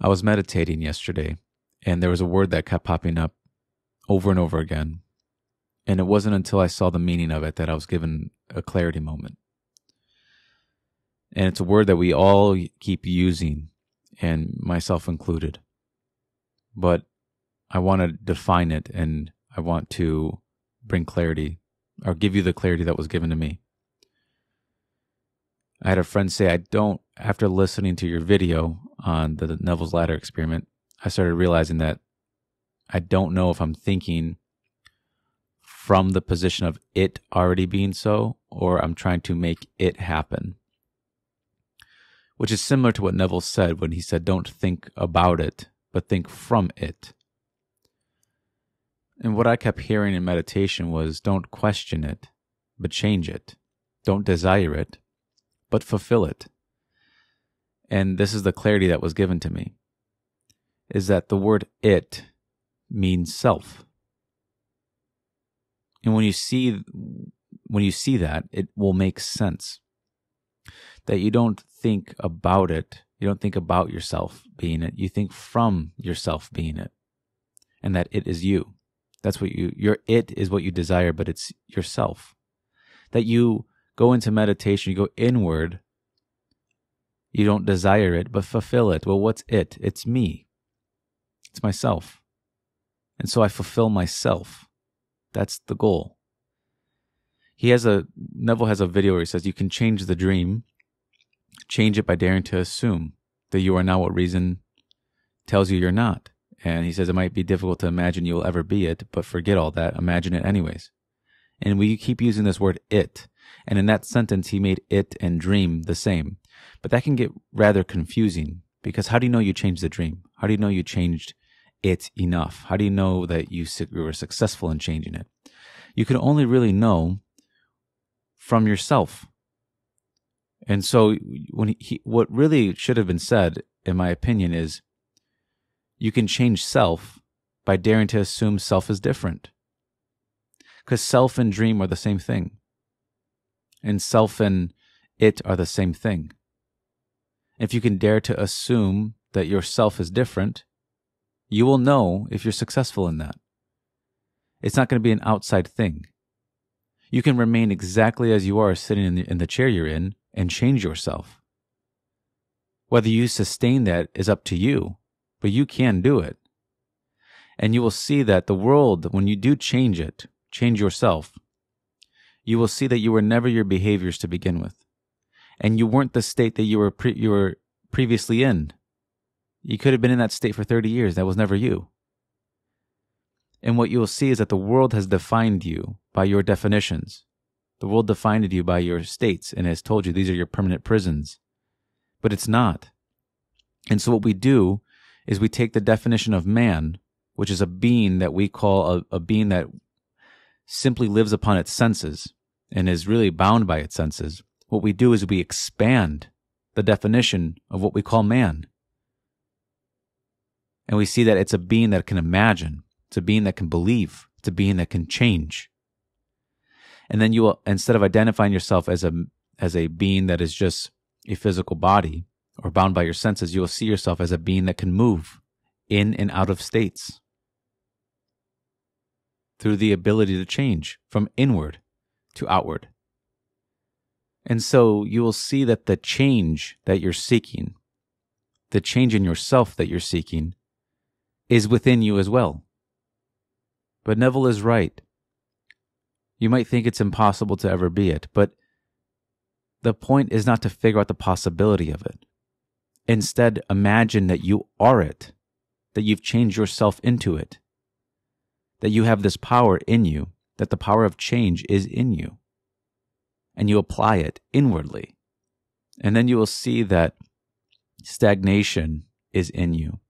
I was meditating yesterday, and there was a word that kept popping up over and over again. And it wasn't until I saw the meaning of it that I was given a clarity moment. And it's a word that we all keep using, and myself included. But I want to define it, and I want to bring clarity, or give you the clarity that was given to me. I had a friend say, after listening to your video on the Neville's Ladder experiment, I started realizing that I don't know if I'm thinking from the position of it already being so, or I'm trying to make it happen. Which is similar to what Neville said when he said, don't think about it, but think from it. And what I kept hearing in meditation was, don't question it, but change it. Don't desire it, but fulfill it. And this is the clarity that was given to me, is that the word it means self. And when you see that, it will make sense. That you don't think about it, you don't think about yourself being it, you think from yourself being it, and that it is you. That's what your it is what you desire, but it's yourself. That you go into meditation, you go inward, you don't desire it, but fulfill it. Well, what's it? It's me. It's myself. And so I fulfill myself. That's the goal. Neville has a video where he says, you can change the dream, change it by daring to assume that you are not what reason tells you you're not. And he says, it might be difficult to imagine you'll ever be it, but forget all that, imagine it anyways. And we keep using this word it. And in that sentence, he made it and dream the same. But that can get rather confusing, because how do you know you changed the dream? How do you know you changed it enough? How do you know that you were successful in changing it? You can only really know from yourself. And so what really should have been said, in my opinion, is you can change self by daring to assume self is different. Because self and dream are the same thing. And self and it are the same thing. If you can dare to assume that yourself is different, you will know if you're successful in that. It's not going to be an outside thing. You can remain exactly as you are sitting in the chair you're in and change yourself. Whether you sustain that is up to you, but you can do it. And you will see that the world, when you do change it, change yourself, you will see that you were never your behaviors to begin with. And you weren't the state that you were previously in. You could have been in that state for 30 years. That was never you. And what you will see is that the world has defined you by your definitions. The world defined you by your states and has told you these are your permanent prisons. But it's not. And so what we do is we take the definition of man, which is a being that we call a being that simply lives upon its senses and is really bound by its senses. What we do is we expand the definition of what we call man. And we see that it's a being that can imagine. It's a being that can believe. It's a being that can change. And then you will, instead of identifying yourself as a being that is just a physical body or bound by your senses, you will see yourself as a being that can move in and out of states through the ability to change from inward to outward. And so you will see that the change that you're seeking, the change in yourself that you're seeking, is within you as well. But Neville is right. You might think it's impossible to ever be it, but the point is not to figure out the possibility of it. Instead, imagine that you are it, that you've changed yourself into it, that you have this power in you, that the power of change is in you, and you apply it inwardly. And then you will see that stagnation is in you.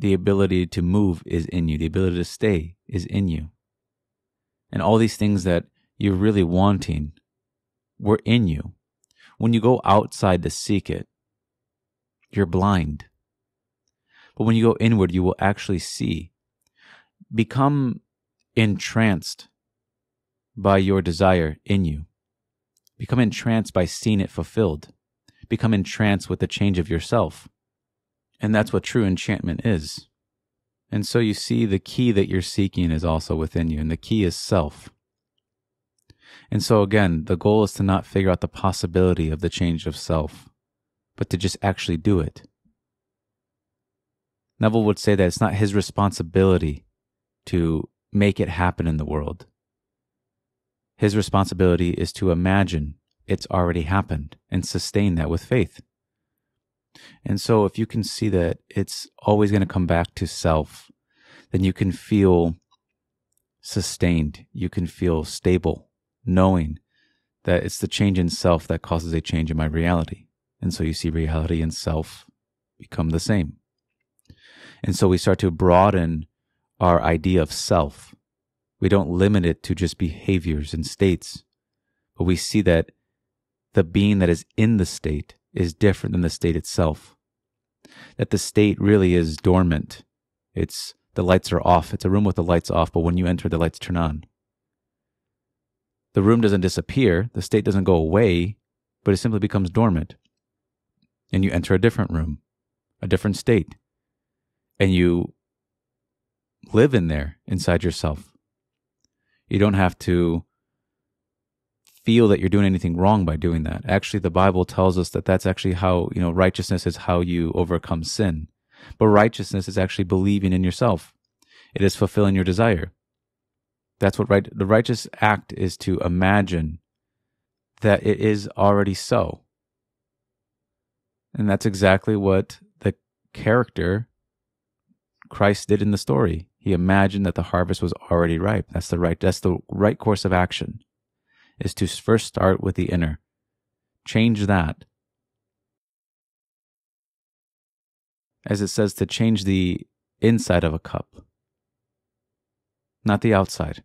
The ability to move is in you. The ability to stay is in you. And all these things that you're really wanting were in you. When you go outside to seek it, you're blind. But when you go inward, you will actually see. Become entranced by your desire in you. Become entranced by seeing it fulfilled. Become entranced with the change of yourself. And that's what true enchantment is. And so you see, the key that you're seeking is also within you, and the key is self. And so again, the goal is to not figure out the possibility of the change of self, but to just actually do it. Neville would say that it's not his responsibility to make it happen in the world. His responsibility is to imagine it's already happened and sustain that with faith. And so if you can see that it's always going to come back to self, then you can feel sustained. You can feel stable, knowing that it's the change in self that causes a change in my reality. And so you see reality and self become the same. And so we start to broaden our idea of self. We don't limit it to just behaviors and states, but we see that the being that is in the state is different than the state itself. That the state really is dormant. It's the lights are off. It's a room with the lights off, but when you enter, the lights turn on. The room doesn't disappear. The state doesn't go away, but it simply becomes dormant. And you enter a different room, a different state, and you live in there inside yourself. You don't have to feel that you're doing anything wrong by doing that. Actually, the Bible tells us that that's actually how, righteousness is how you overcome sin. But righteousness is actually believing in yourself. It is fulfilling your desire. That's what the righteous act is, to imagine that it is already so. And that's exactly what the character Christ did in the story. He imagined that the harvest was already ripe. That's the right course of action, is to first start with the inner. Change that. As it says, to change the inside of a cup, not the outside.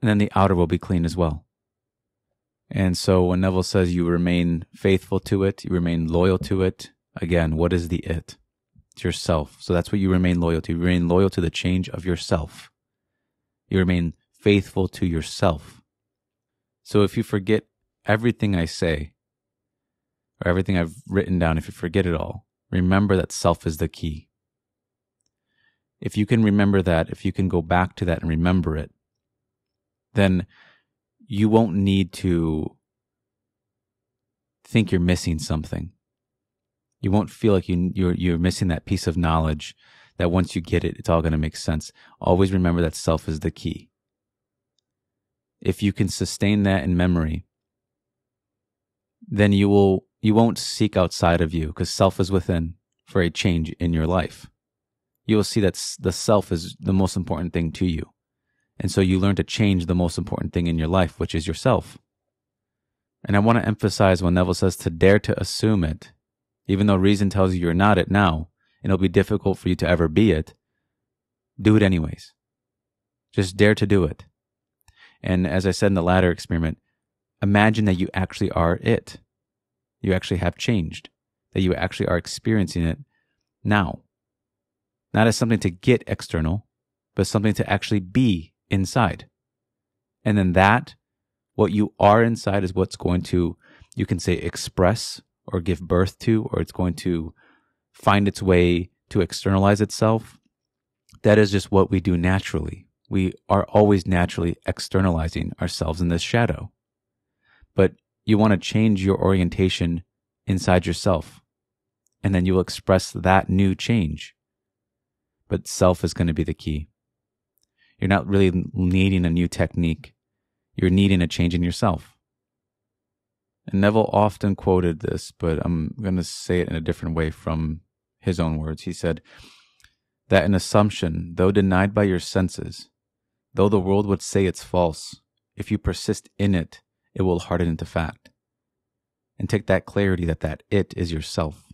And then the outer will be clean as well. And so when Neville says you remain faithful to it, you remain loyal to it, again, what is the it? It's yourself. So that's what you remain loyal to. You remain loyal to the change of yourself. You remain faithful to yourself. So if you forget everything I say, or everything I've written down, if you forget it all, remember that self is the key. If you can remember that, if you can go back to that and remember it, then you won't need to think you're missing something. You won't feel like you're missing that piece of knowledge that once you get it, it's all going to make sense. Always remember that self is the key. If you can sustain that in memory, then you won't seek outside of you, because self is within for a change in your life. You will see that the self is the most important thing to you. And so you learn to change the most important thing in your life, which is yourself. And I want to emphasize when Neville says to dare to assume it, even though reason tells you you're not it now, and it'll be difficult for you to ever be it, do it anyways. Just dare to do it. And as I said in the latter experiment, imagine that you actually are it. You actually have changed, that you actually are experiencing it now. Not as something to get external, but something to actually be inside. And then that, what you are inside, is what's going to, you can say, express or give birth to, or it's going to find its way to externalize itself. That is just what we do naturally. We are always naturally externalizing ourselves in this shadow. But you want to change your orientation inside yourself, and then you will express that new change. But self is going to be the key. You're not really needing a new technique. You're needing a change in yourself. And Neville often quoted this, but I'm going to say it in a different way from his own words. He said that an assumption, though denied by your senses, though the world would say it's false, if you persist in it, it will harden into fact. And take that clarity that it is yourself.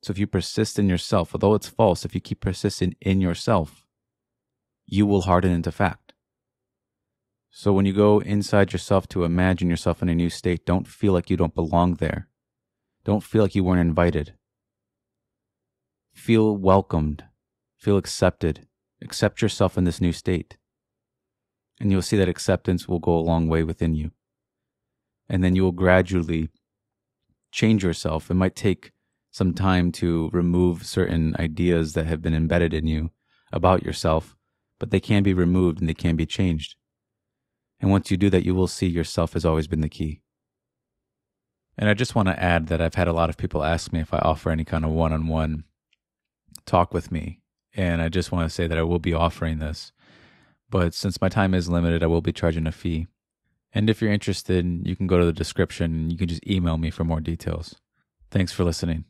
So if you persist in yourself, although it's false, if you keep persisting in yourself, you will harden into fact. So when you go inside yourself to imagine yourself in a new state, don't feel like you don't belong there. Don't feel like you weren't invited. Feel welcomed. Feel accepted. Accept yourself in this new state. And you'll see that acceptance will go a long way within you. And then you will gradually change yourself. It might take some time to remove certain ideas that have been embedded in you about yourself, but they can be removed and they can be changed. And once you do that, you will see yourself has always been the key. And I just want to add that I've had a lot of people ask me if I offer any kind of one-on-one talk with me. And I just want to say that I will be offering this. But since my time is limited, I will be charging a fee. And if you're interested, you can go to the description and you can just email me for more details. Thanks for listening.